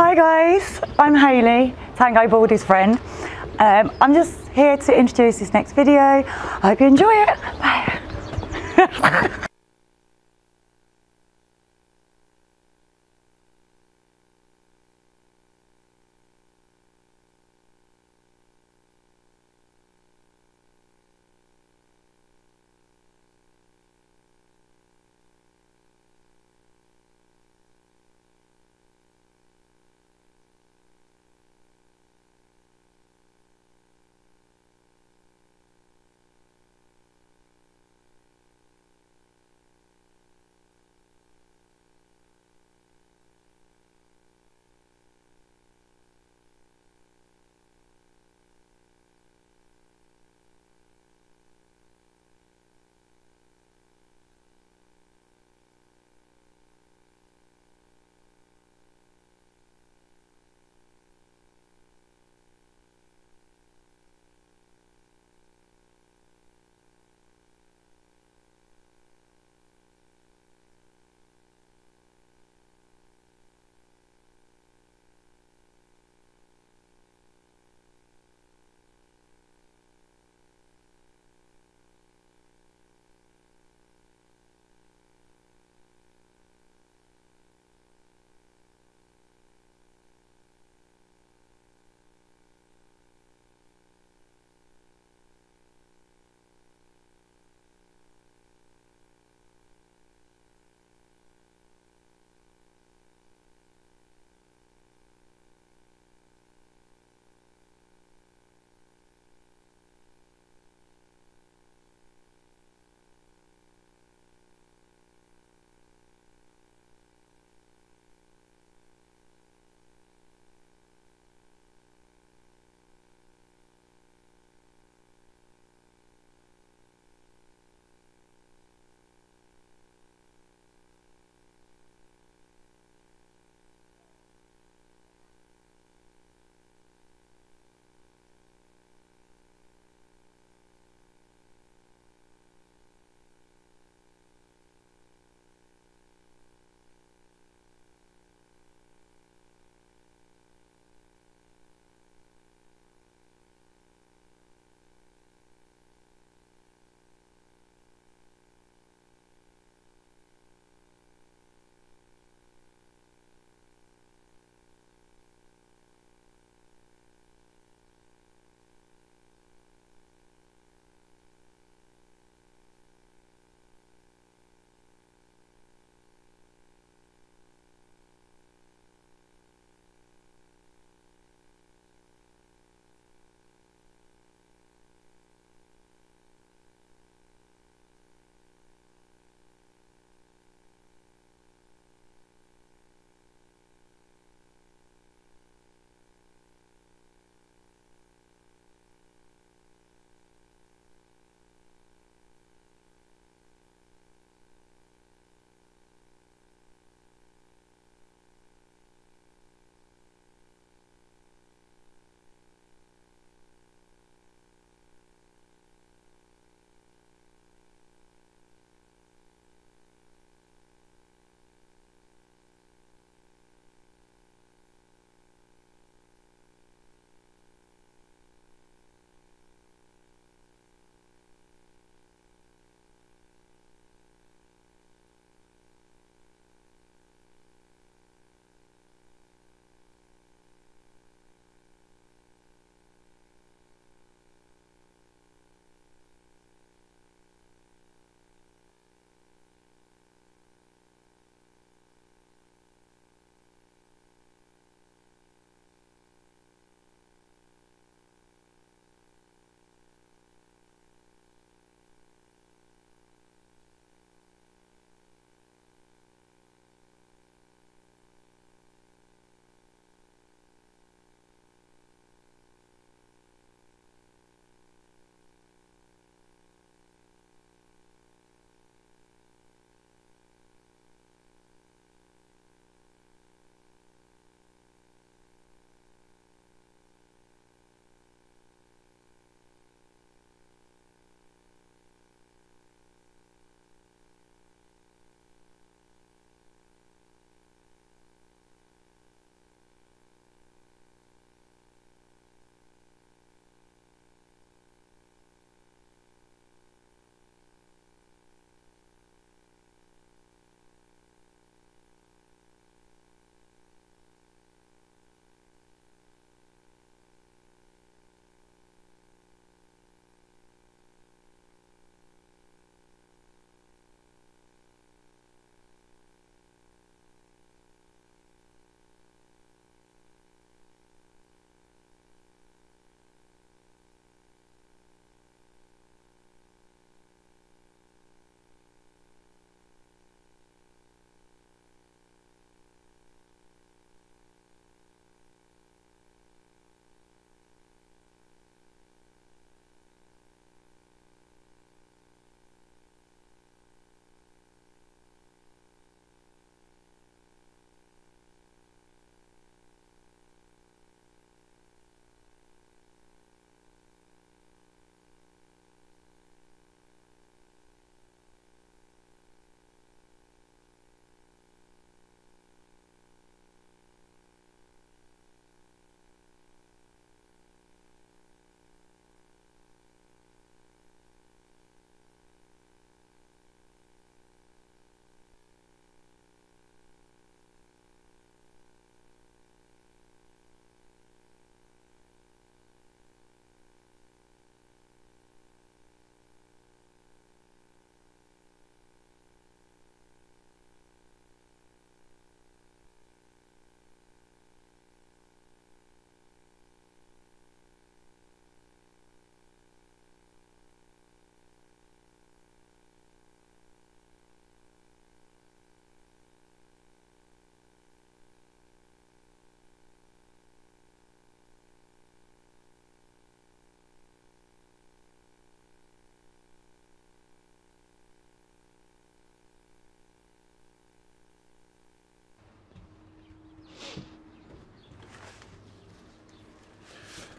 Hi guys, I'm Hayley, Tangobaldy's friend. I'm just here to introduce this next video. I hope you enjoy it. Bye.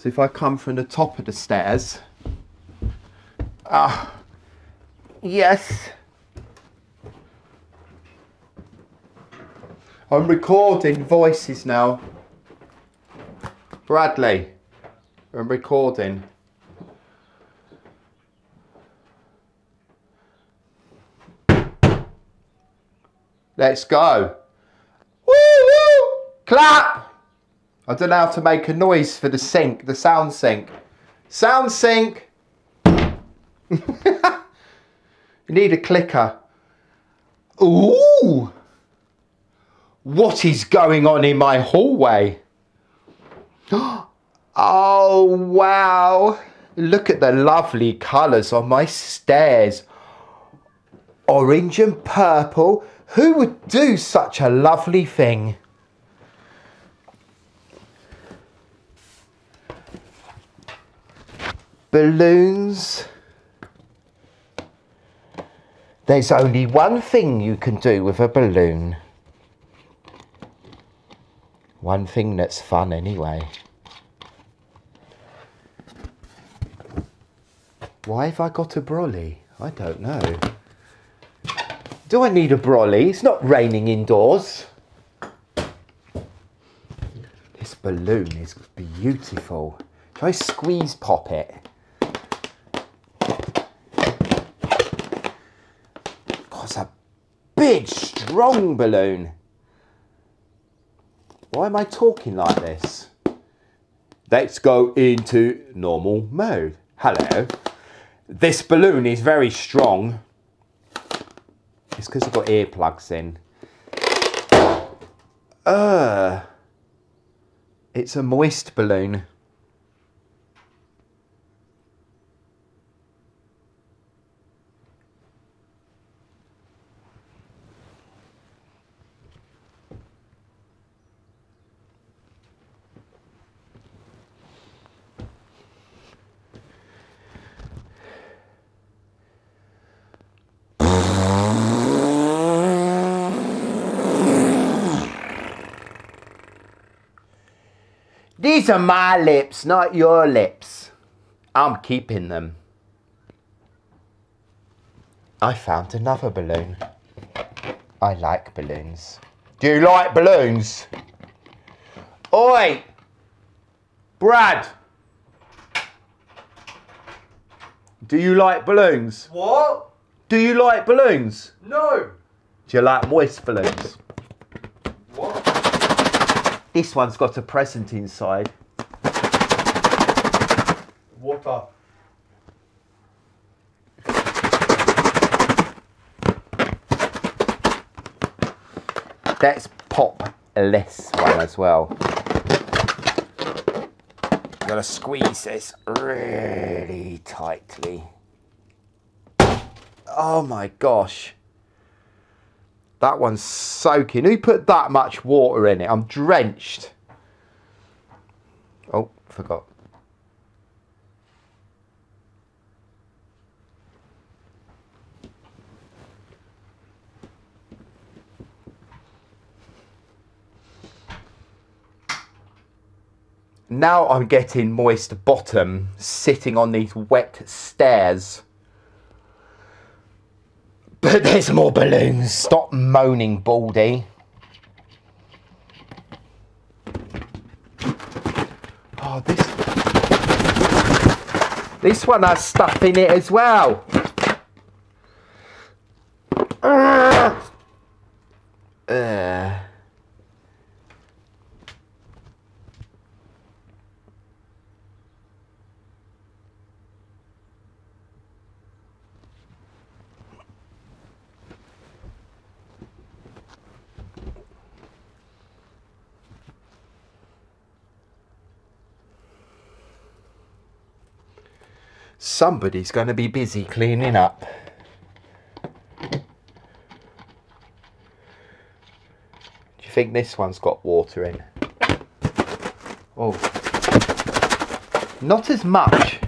So if I come from the top of the stairs, yes. I'm recording voices now. Bradley, I'm recording. Let's go. Woo woo! Clap! I don't know how to make a noise for the sink, the sound sink. Sound sink! You need a clicker. Ooh! What is going on in my hallway? Oh, wow. Look at the lovely colours on my stairs. Orange and purple. Who would do such a lovely thing? Balloons. There's only one thing you can do with a balloon. One thing that's fun anyway. Why have I got a brolly? I don't know. Do I need a brolly? It's not raining indoors. This balloon is beautiful. Try squeeze pop it. God, it's a big, strong balloon. Why am I talking like this? Let's go into normal mode. Hello. This balloon is very strong. It's because I've got earplugs in. It's a moist balloon. These are my lips, not your lips. I'm keeping them. I found another balloon. I like balloons. Do you like balloons? Oi! Brad! Do you like balloons? What? Do you like balloons? No. Do you like moist balloons? What? This one's got a present inside. Water. Let's pop this one as well. I'm gonna squeeze this really tightly. Oh my gosh. That one's soaking. Who put that much water in it? I'm drenched. Oh, forgot. Now I'm getting moist bottom sitting on these wet stairs. But there's more balloons. Stop moaning, Baldy. Oh, this one has stuff in it as well. Somebody's going to be busy cleaning up. Do you think this one's got water in? Oh, not as much.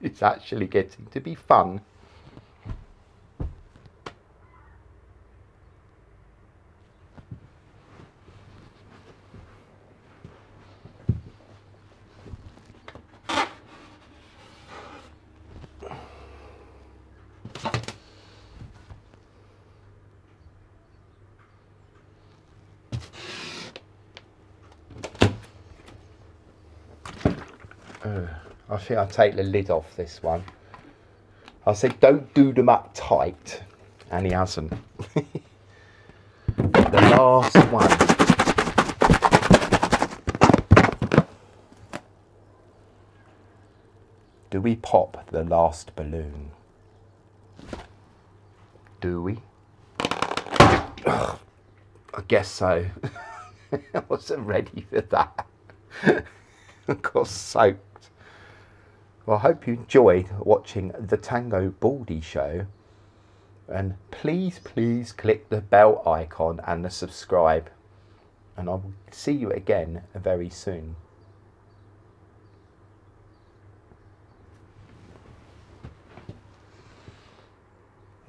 It's actually getting to be fun. I think I'll take the lid off this one. I said don't do them up tight, and he hasn't. The last one. Do we pop the last balloon? Do we? Ugh, I guess so. I wasn't ready for that. I got soaked. Well, I hope you enjoyed watching the Tangobaldy show, and please, please click the bell icon and the subscribe, and I will see you again very soon.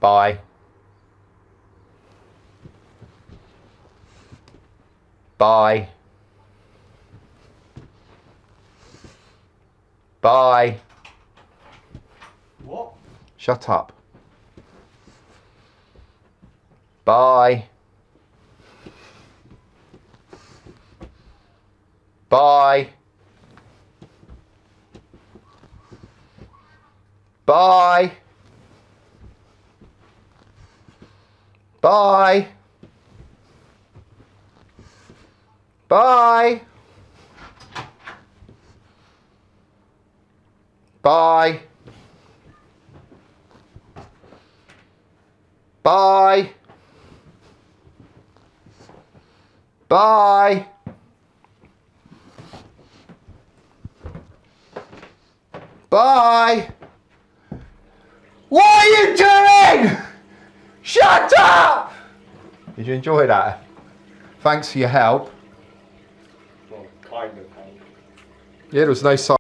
Bye. Bye. Bye. What? Shut up. Bye. Bye. Bye. Bye. Bye. Bye. Bye. Bye. Bye. What are you doing? Shut up! Did you enjoy that? Thanks for your help. Well, kind of help. Yeah, there was no sign.